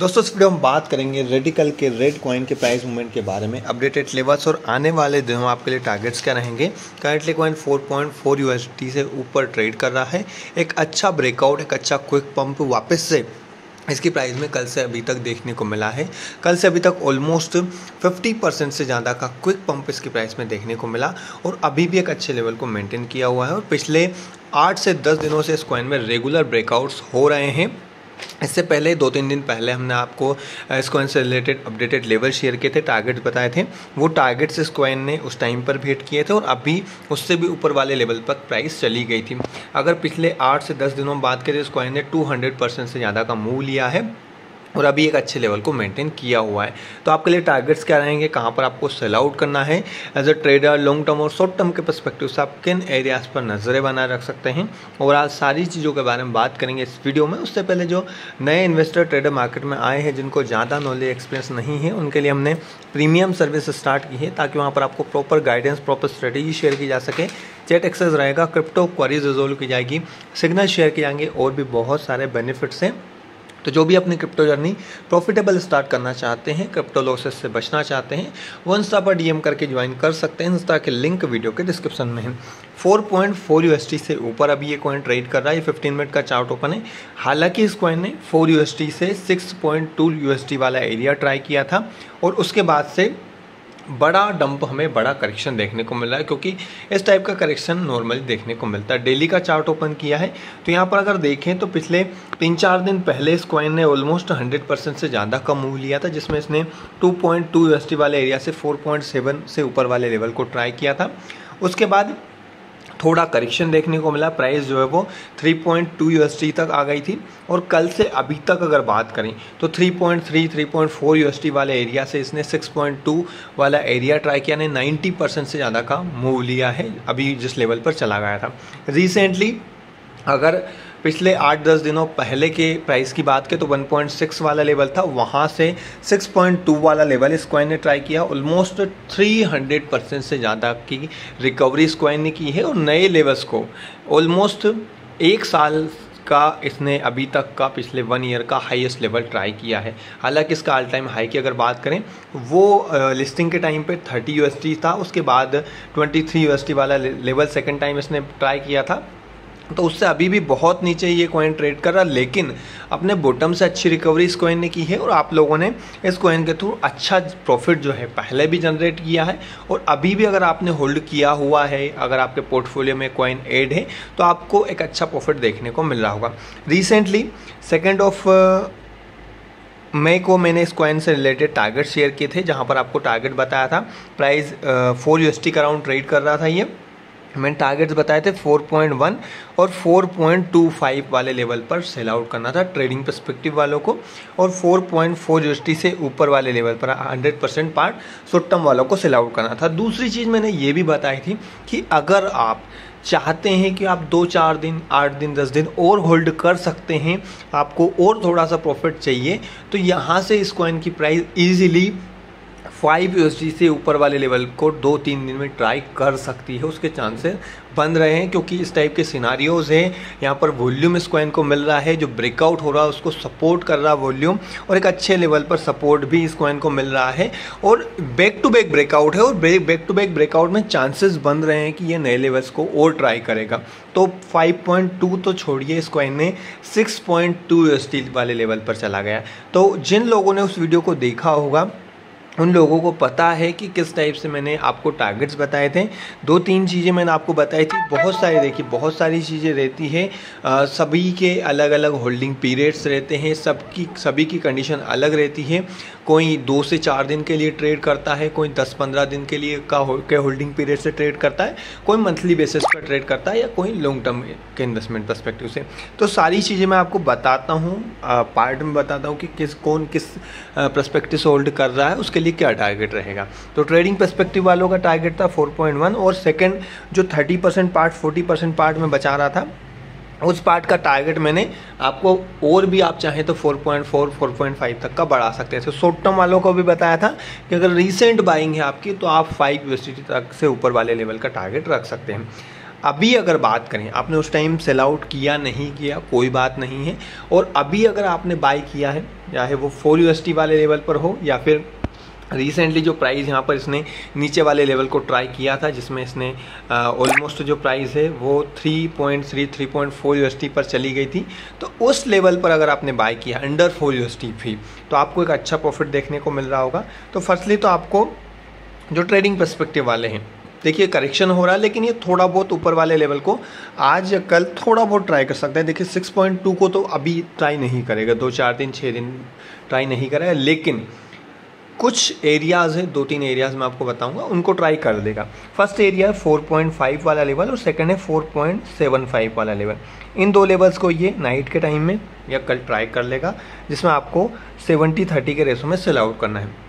दोस्तों इस वीडियो में बात करेंगे रेडिकल के रेड कॉइन के प्राइस मूवमेंट के बारे में, अपडेटेड लेवल्स और आने वाले दिनों आपके लिए टारगेट्स क्या रहेंगे। करंटली कॉइन 4.4 USDT से ऊपर ट्रेड कर रहा है। एक अच्छा ब्रेकआउट, एक अच्छा क्विक पंप वापस से इसकी प्राइस में कल से अभी तक देखने को मिला है। कल से अभी तक ऑलमोस्ट 50% से ज़्यादा का क्विक पंप इसकी प्राइस में देखने को मिला और अभी भी एक अच्छे लेवल को मेंटेन किया हुआ है। और पिछले 8 से 10 दिनों से इस कॉइन में रेगुलर ब्रेकआउट्स हो रहे हैं। इससे पहले 2-3 दिन पहले हमने आपको इस कॉइन से रिलेटेड अपडेटेड लेवल शेयर किए थे, टारगेट्स बताए थे। वो टारगेट्स इस कॉइन ने उस टाइम पर भी हिट किए थे और अभी उससे भी ऊपर वाले लेवल पर प्राइस चली गई थी। अगर पिछले 8 से 10 दिनों में बात करें, इस कॉइन ने 200% से ज़्यादा का मूव लिया है और अभी एक अच्छे लेवल को मेंटेन किया हुआ है। तो आपके लिए टारगेट्स क्या रहेंगे, कहाँ पर आपको सेल आउट करना है। As a trader long term और शॉर्ट टर्म के पर्सपेक्टिव से आप किन एरियाज़ पर नज़रें बनाए रख सकते हैं, और आज सारी चीज़ों के बारे में बात करेंगे इस वीडियो में। उससे पहले जो नए इन्वेस्टर ट्रेडर मार्केट में आए हैं, जिनको ज़्यादा नॉलेज एक्सपीरियंस नहीं है, उनके लिए हमने प्रीमियम सर्विस स्टार्ट की है ताकि वहाँ पर आपको proper guidance, proper strategy share की जा सके। चैट एक्सेस रहेगा, क्रिप्टो क्वारीज रिजोल्व की जाएगी, सिग्नल शेयर किए जाएंगे और भी बहुत सारे बेनिफिट्स हैं। तो जो भी अपनी क्रिप्टो जर्नी प्रॉफिटेबल स्टार्ट करना चाहते हैं, क्रिप्टो लॉसेस से बचना चाहते हैं, वो इंस्टा पर डीएम करके ज्वाइन कर सकते हैं। इंस्टा के लिंक वीडियो के डिस्क्रिप्शन में है। 4.4 USDT से ऊपर अभी ये कॉइन ट्रेड कर रहा है। 15 मिनट का चार्ट ओपन है। हालांकि इस कॉइन ने 4 USDT से 6.2 USDT वाला एरिया ट्राई किया था और उसके बाद से बड़ा डंप, हमें बड़ा करेक्शन देखने को मिला है, क्योंकि इस टाइप का करेक्शन नॉर्मली देखने को मिलता है। डेली का चार्ट ओपन किया है तो यहाँ पर अगर देखें तो पिछले 3-4 दिन पहले इस कॉइन ने ऑलमोस्ट 100% से ज़्यादा का मूव लिया था, जिसमें इसने 2.2 USDT वाले एरिया से 4.7 से ऊपर वाले लेवल को ट्राई किया था। उसके बाद थोड़ा करेक्शन देखने को मिला, प्राइस जो है वो 3.2 USDT तक आ गई थी। और कल से अभी तक अगर बात करें तो 3.3, 3.4 USDT वाले एरिया से इसने 6.2 वाला एरिया ट्राई किया, ने 90% से ज़्यादा का मूव लिया है अभी जिस लेवल पर चला गया था। रिसेंटली अगर पिछले 8-10 दिनों पहले के प्राइस की बात करें तो 1.6 वाला लेवल था, वहाँ से 6.2 वाला लेवल इस कॉइन ने ट्राई किया। ऑलमोस्ट 300% से ज़्यादा की रिकवरी इस कॉइन ने की है और नए लेवल्स को ऑलमोस्ट 1 साल का इसने अभी तक का पिछले 1 ईयर का हाईएस्ट लेवल ट्राई किया है। हालांकि इसका ऑल टाइम हाई की अगर बात करें, वो लिस्टिंग के टाइम पे 30 USDT था। उसके बाद 23 USDT वाला लेवल सेकेंड टाइम इसने ट्राई किया था, तो उससे अभी भी बहुत नीचे ये कॉइन ट्रेड कर रहा, लेकिन अपने बॉटम से अच्छी रिकवरी इस कॉइन ने की है। और आप लोगों ने इस कॉइन के थ्रू अच्छा प्रॉफिट जो है पहले भी जनरेट किया है, और अभी भी अगर आपने होल्ड किया हुआ है, अगर आपके पोर्टफोलियो में कॉइन ऐड है तो आपको एक अच्छा प्रॉफिट देखने को मिल रहा होगा। रिसेंटली 2 मई को मैंने इस कॉइन से रिलेटेड टारगेट शेयर किए थे, जहाँ पर आपको टारगेट बताया था। प्राइस 4 USDT का राउंड ट्रेड कर रहा था ये। मैंने टारगेट्स बताए थे 4.1 और 4.25 वाले लेवल पर सेल आउट करना था ट्रेडिंग पर्सपेक्टिव वालों को, और 4.4 USDT से ऊपर वाले लेवल पर 100% पार्ट शॉर्ट टर्म वालों को सेल आउट करना था। दूसरी चीज़ मैंने ये भी बताई थी कि अगर आप चाहते हैं कि आप 2-4 दिन, 8 दिन, 10 दिन और होल्ड कर सकते हैं, आपको और थोड़ा सा प्रॉफिट चाहिए, तो यहाँ से इस कॉइन की प्राइस ईजिली 5 USDT से ऊपर वाले लेवल को 2-3 दिन में ट्राई कर सकती है। उसके चांसेस बन रहे हैं, क्योंकि इस टाइप के सिनारियोज़ हैं। यहाँ पर वॉल्यूम इस कॉइन को मिल रहा है, जो ब्रेकआउट हो रहा है उसको सपोर्ट कर रहा है वॉल्यूम, और एक अच्छे लेवल पर सपोर्ट भी इस कॉइन को मिल रहा है। और बैक टू बैक ब्रेकआउट है, और बैक टू बैक ब्रेकआउट में चांसेस बन रहे हैं कि ये नए लेवल्स को और ट्राई करेगा। तो 5.2 तो छोड़िए, इस कॉइन ने 6.2 USDT वाले लेवल पर चला गया। तो जिन लोगों ने उस वीडियो को देखा होगा उन लोगों को पता है कि किस टाइप से मैंने आपको टारगेट्स बताए थे। 2-3 चीज़ें मैंने आपको बताई थी, बहुत सारी देखी, बहुत सारी चीज़ें रहती है। सभी के अलग अलग होल्डिंग पीरियड्स रहते हैं, सभी की कंडीशन अलग रहती है। कोई 2 से 4 दिन के लिए ट्रेड करता है, कोई 10-15 दिन के लिए के होल्डिंग पीरियड से ट्रेड करता है, कोई मंथली बेसिस पर ट्रेड करता है, या कोई लॉन्ग टर्म के इन्वेस्टमेंट पर्सपेक्टिव से। तो सारी चीज़ें मैं आपको बताता हूँ, पार्ट में बताता हूँ कि कौन किस पर्सपेक्टिव से होल्ड कर रहा है, उसके क्या टारगेट रहेगा। तो ट्रेडिंग पर्सपेक्टिव वालों का टारगेट था 4.1, और सेकंड जो 30% पार्ट, 40% पार्ट में बचा रहा था, उस पार्ट का टारगेट मैंने आपको, और भी आप चाहें तो 4.4, 4.5 तक का बढ़ा सकते हैं। शॉर्ट टर्म वालों को भी बताया था कि अगर रीसेंट बाइंग है आपकी तो आप 5 USDT तक से ऊपर वाले लेवल का टारगेट रख सकते हैं। अभी अगर बात करें, आपने उस टाइम सेल आउट किया नहीं किया कोई बात नहीं है, और अभी अगर आपने बाय किया है, चाहे वो 4 USD वाले लेवल पर हो या फिर रिसेंटली जो प्राइस यहाँ पर इसने नीचे वाले लेवल को ट्राई किया था, जिसमें इसने ऑलमोस्ट जो प्राइस है वो 3.3 3.4 USD पर चली गई थी, तो उस लेवल पर अगर आपने बाय किया अंडर 4 USD भी, तो आपको एक अच्छा प्रॉफिट देखने को मिल रहा होगा। तो फर्स्टली तो आपको जो ट्रेडिंग पर्सपेक्टिव वाले हैं, देखिए करेक्शन हो रहा है, लेकिन ये थोड़ा बहुत ऊपर वाले लेवल को आज या कल थोड़ा बहुत ट्राई कर सकते हैं। देखिए 6.2 को तो अभी ट्राई नहीं करेगा, 2 4 दिन 6 दिन ट्राई नहीं करेगा, लेकिन कुछ एरियाज़ है, 2-3 एरियाज़ मैं आपको बताऊंगा, उनको ट्राई कर देगा। फर्स्ट एरिया है 4.5 वाला लेवल और सेकंड है 4.75 वाला लेवल। इन दो लेवल्स को ये नाइट के टाइम में या कल ट्राई कर लेगा, जिसमें आपको 70-30 के रेशो में सेल आउट करना है।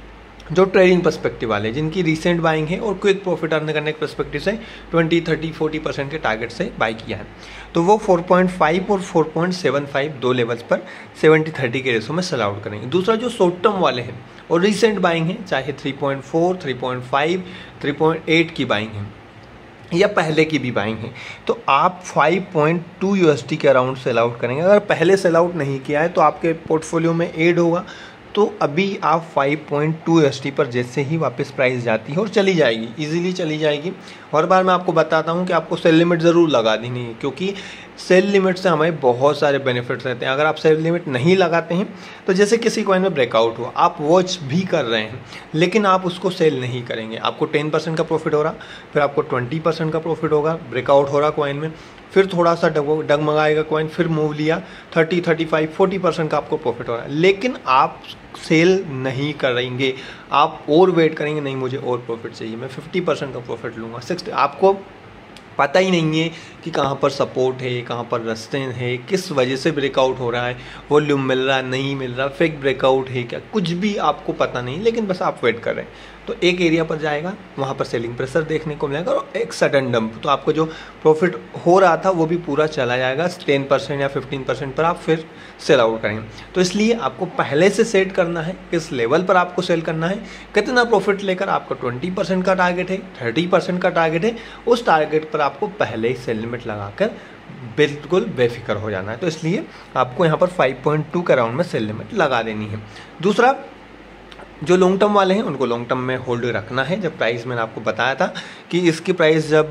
जो ट्रेडिंग पर्सपेक्टिव वाले, जिनकी रीसेंट बाइंग है और क्विक प्रॉफिट अर्न करने के पर्सपेक्टिव से 20-30-40% के टारगेट से बाई किया है, तो वो 4.5 और 4.75 दो लेवल्स पर 70-30 के रेशो में सेल आउट करेंगे। दूसरा जो शॉर्ट टर्म वाले हैं और रीसेंट बाइंग है, चाहे 3.4 3.5 3.8 की बाइंग है या पहले की भी बाइंग है, तो आप 5.2 USD के अराउंड सेल आउट करेंगे। अगर पहले सेल आउट नहीं किया है तो आपके पोर्टफोलियो में एड होगा, तो अभी आप 5.2 USD पर जैसे ही वापस प्राइस जाती है और चली जाएगी, इजीली चली जाएगी। हर बार मैं आपको बताता हूँ कि आपको सेल लिमिट ज़रूर लगा देनी है, क्योंकि सेल लिमिट से हमें बहुत सारे बेनिफिट्स रहते हैं। अगर आप सेल लिमिट नहीं लगाते हैं तो जैसे किसी कॉइन में ब्रेकआउट हुआ, आप वॉच भी कर रहे हैं लेकिन आप उसको सेल नहीं करेंगे, आपको 10% का प्रॉफिट हो रहा, फिर आपको 20% का प्रॉफिट होगा, ब्रेकआउट हो रहा कॉइन में, फिर थोड़ा सा डगमगाएगा कॉइन, फिर मूव लिया, 30-35-40% का आपको प्रॉफिट हो रहा है, लेकिन आप सेल नहीं करेंगे, आप और वेट करेंगे, नहीं मुझे और प्रॉफिट चाहिए, मैं 50% का प्रॉफिट लूँगा, 60। आपको पता ही नहीं है कि कहाँ पर सपोर्ट है, कहाँ पर रास्ते हैं, किस वजह से ब्रेकआउट हो रहा है, वॉल्यूम मिल रहा नहीं मिल रहा, फेक ब्रेकआउट है क्या, कुछ भी आपको पता नहीं, लेकिन बस आप वेट कर रहे हैं। तो एक एरिया पर जाएगा, वहाँ पर सेलिंग प्रेशर देखने को मिलेगा और एक सडन डंप, तो आपको जो प्रॉफिट हो रहा था वो भी पूरा चला जाएगा। 10% या 15% पर आप फिर सेल आउट करेंगे। तो इसलिए आपको पहले से सेट करना है किस लेवल पर आपको सेल करना है, कितना प्रॉफिट लेकर, आपका 20% का टारगेट है, 30% का टारगेट है, उस टारगेट पर आपको पहले ही सेल लिमिट लगाकर बिल्कुल बेफिक्र हो जाना है। तो इसलिए आपको यहाँ पर 5.2 के राउंड में सेल लिमिट लगा देनी है। दूसरा जो लॉन्ग टर्म वाले हैं, उनको लॉन्ग टर्म में होल्ड रखना है। जब प्राइस मैंने आपको बताया था कि इसकी प्राइस जब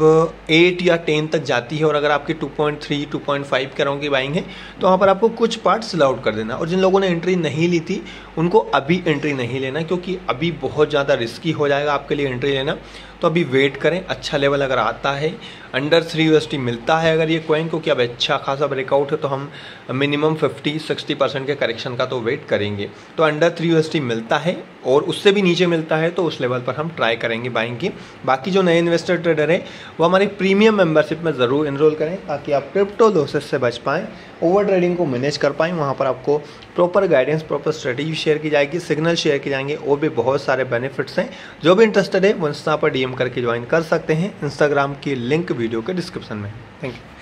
8 या 10 तक जाती है और अगर आपकी 2.3 2.5 के अराउंड की बाइंग है, तो वहाँ पर आपको कुछ पार्ट सेल आउट कर देना। और जिन लोगों ने एंट्री नहीं ली थी उनको अभी एंट्री नहीं लेना, क्योंकि अभी बहुत ज़्यादा रिस्की हो जाएगा आपके लिए एंट्री लेना। तो अभी वेट करें, अच्छा लेवल अगर आता है, अंडर 3 USD मिलता है अगर ये कॉइन, क्योंकि अब अच्छा खासा ब्रेकआउट है, तो हम मिनिमम 50-60% के करेक्शन का तो वेट करेंगे। तो अंडर 3 USD मिलता है और उससे भी नीचे मिलता है, तो उस लेवल पर हम ट्राई करेंगे बाइंग की। बाकी जो नए इन्वेस्टर ट्रेडर हैं वो हमारी प्रीमियम मेंबरशिप में ज़रूर इनरोल करें, ताकि आप क्रिप्टो लॉसेस से बच पाएँ, ओवर ट्रेडिंग को मैनेज कर पाएँ। वहाँ पर आपको proper guidance, proper strategy share की जाएगी, सिग्नल शेयर किए जाएंगे, और भी बहुत सारे बेनिफिट्स हैं। जो भी इंटरेस्टेड है वो इंस्टा पर DM करके ज्वाइन कर सकते हैं। इंस्टाग्राम की लिंक वीडियो के डिस्क्रिप्शन में। Thank you.